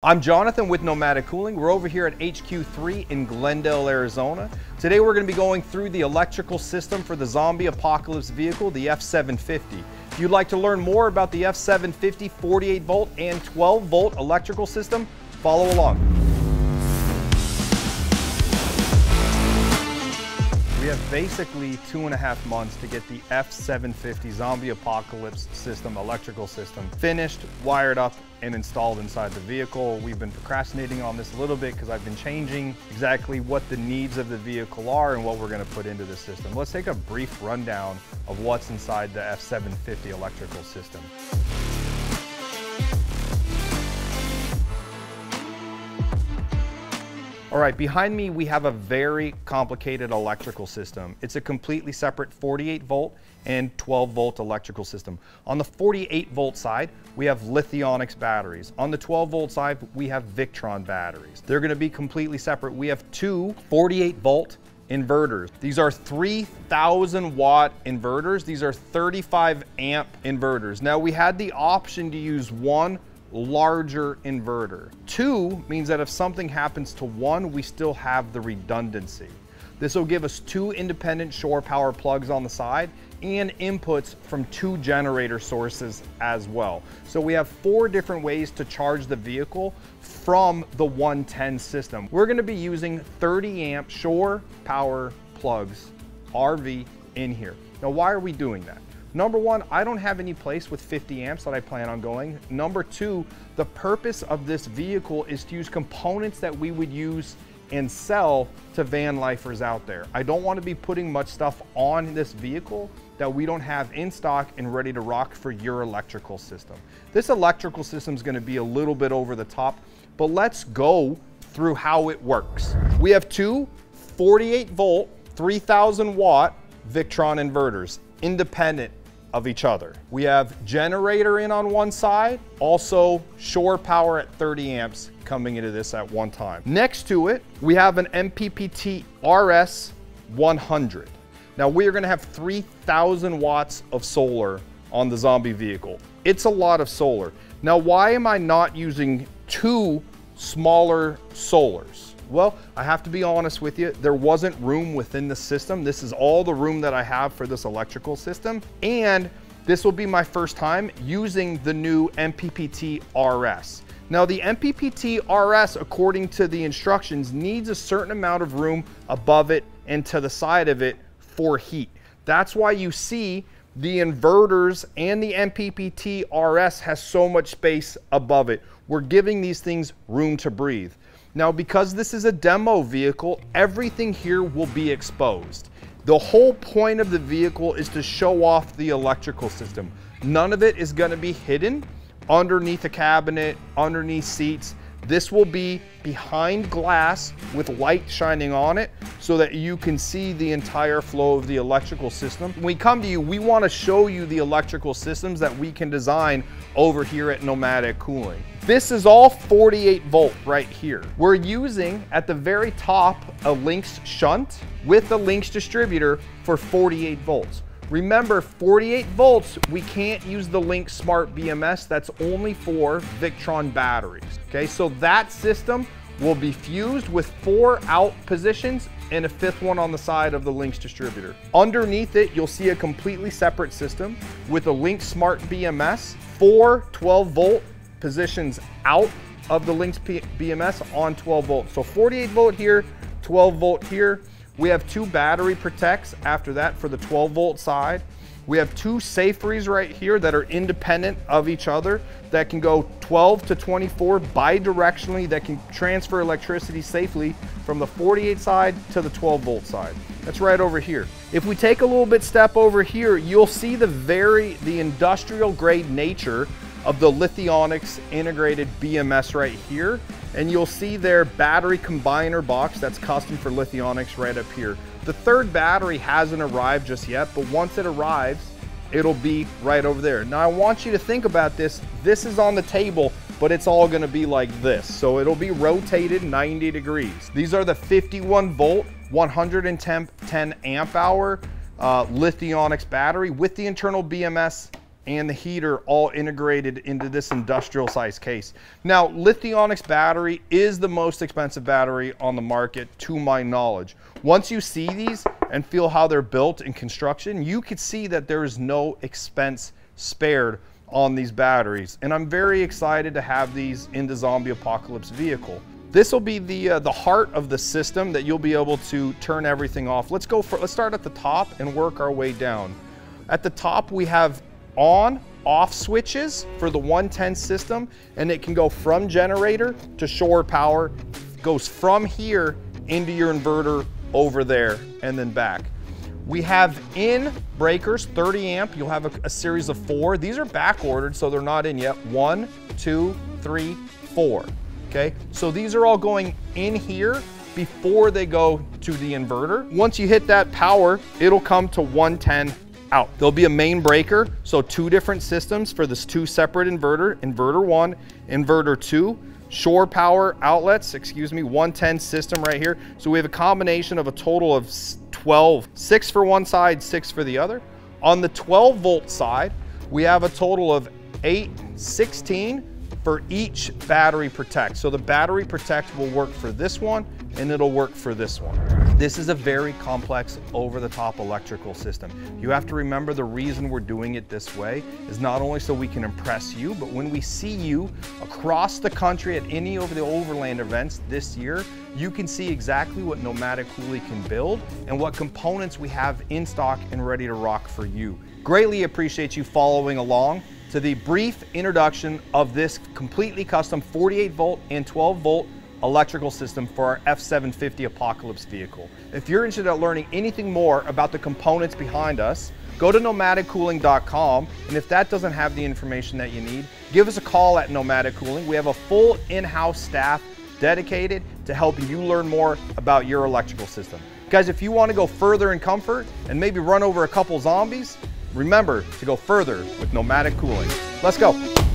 I'm Jonathan with Nomadic Cooling. We're over here at HQ3 in Glendale, Arizona. Today we're going to be going through the electrical system for the zombie apocalypse vehicle, the F750. If you'd like to learn more about the F750 48 volt and 12 volt electrical system, follow along. We have basically 2.5 months to get the F750 zombie apocalypse system, electrical system, finished, wired up, and installed inside the vehicle. We've been procrastinating on this a little bit because I've been changing exactly what the needs of the vehicle are and what we're going to put into the system. Let's take a brief rundown of what's inside the F750 electrical system. All right, behind me we have a very complicated electrical system. It's a completely separate 48 volt and 12 volt electrical system. On the 48 volt side, we have Lithionics batteries. On the 12 volt side, we have Victron batteries. They're gonna be completely separate. We have two 48 volt inverters. These are 3,000 watt inverters. These are 35 amp inverters. Now we had the option to use one larger inverter. Two means that if something happens to one, we still have the redundancy. This will give us two independent shore power plugs on the side and inputs from two generator sources as well. So we have four different ways to charge the vehicle from the 110 system. We're going to be using 30 amp shore power plugs, RV, in here. Now, why are we doing that? Number one, I don't have any place with 50 amps that I plan on going. Number two, the purpose of this vehicle is to use components that we would use and sell to van lifers out there. I don't want to be putting much stuff on this vehicle that we don't have in stock and ready to rock for your electrical system. This electrical system is going to be a little bit over the top, but let's go through how it works. We have two 48 volt, 3,000 watt Victron inverters, independent of each other. We have generator in on one side, also shore power at 30 amps coming into this at one time. Next to it, we have an MPPT RS 100. Now we are going to have 3,000 watts of solar on the zombie vehicle. It's a lot of solar. Now, why am I not using two smaller solars? Well, I have to be honest with you, there wasn't room within the system. This is all the room that I have for this electrical system. And this will be my first time using the new MPPT RS. Now the MPPT RS, according to the instructions, needs a certain amount of room above it and to the side of it for heat. That's why you see the inverters and the MPPT RS has so much space above it. We're giving these things room to breathe. Now, because this is a demo vehicle, everything here will be exposed. The whole point of the vehicle is to show off the electrical system. None of it is going to be hidden underneath a cabinet, underneath seats. This will be behind glass with light shining on it so that you can see the entire flow of the electrical system. When we come to you, we want to show you the electrical systems that we can design over here at Nomadic Cooling. This is all 48 volt right here. We're using at the very top a Lynx shunt with a Lynx distributor for 48 volts. Remember, 48 volts, we can't use the Lynx Smart BMS. That's only for Victron batteries. Okay, so that system will be fused with four out positions and a fifth one on the side of the Lynx distributor. Underneath it, you'll see a completely separate system with a Lynx Smart BMS, four 12 volt positions out of the Lynx BMS on 12 volts. So 48 volt here, 12 volt here. We have two battery protects after that for the 12 volt side. We have two saferes right here that are independent of each other that can go 12 to 24 bidirectionally, that can transfer electricity safely from the 48 side to the 12 volt side. That's right over here. If we take a little bit step over here, you'll see the industrial grade nature of the Lithionics integrated BMS right here, and you'll see their battery combiner box that's custom for Lithionics right up here. The third battery hasn't arrived just yet, but once it arrives, it'll be right over there. Now I want you to think about this. This is on the table, but it's all gonna be like this. So it'll be rotated 90 degrees. These are the 51 volt, 110 amp hour Lithionics battery with the internal BMS and the heater all integrated into this industrial size case. Now, Lithionics battery is the most expensive battery on the market to my knowledge. Once you see these and feel how they're built in construction, you could see that there is no expense spared on these batteries. And I'm very excited to have these in the zombie apocalypse vehicle. This will be the heart of the system that you'll be able to turn everything off. Let's start at the top and work our way down. At the top, we have on, off switches for the 110 system, and it can go from generator to shore power. It goes from here into your inverter over there and then back. We have in breakers, 30 amp. You'll have a series of 4. These are back ordered, so they're not in yet. 1, 2, 3, 4. Okay, so these are all going in here before they go to the inverter. Once you hit that power, it'll come to 110 out. There'll be a main breaker, so 2 different systems for this 2 separate inverter 1, inverter 2, shore power outlets, 110 system right here. So we have a combination of a total of 12, 6 for one side, 6 for the other. On the 12 volt side, we have a total of 8, 16, for each battery protect. So the battery protect will work for this one and it'll work for this one. This is a very complex over-the-top electrical system. You have to remember the reason we're doing it this way is not only so we can impress you, but when we see you across the country at any of the overland events this year, you can see exactly what Nomadic Cooling can build and what components we have in stock and ready to rock for you. Greatly appreciate you following along to the brief introduction of this completely custom 48 volt and 12 volt electrical system for our F750 apocalypse vehicle. If you're interested in learning anything more about the components behind us, go to nomadiccooling.com, and if that doesn't have the information that you need, give us a call at Nomadic Cooling. We have a full in-house staff dedicated to helping you learn more about your electrical system. Guys, if you want to go further in comfort and maybe run over a couple zombies, remember to go further with Nomadic Cooling. Let's go.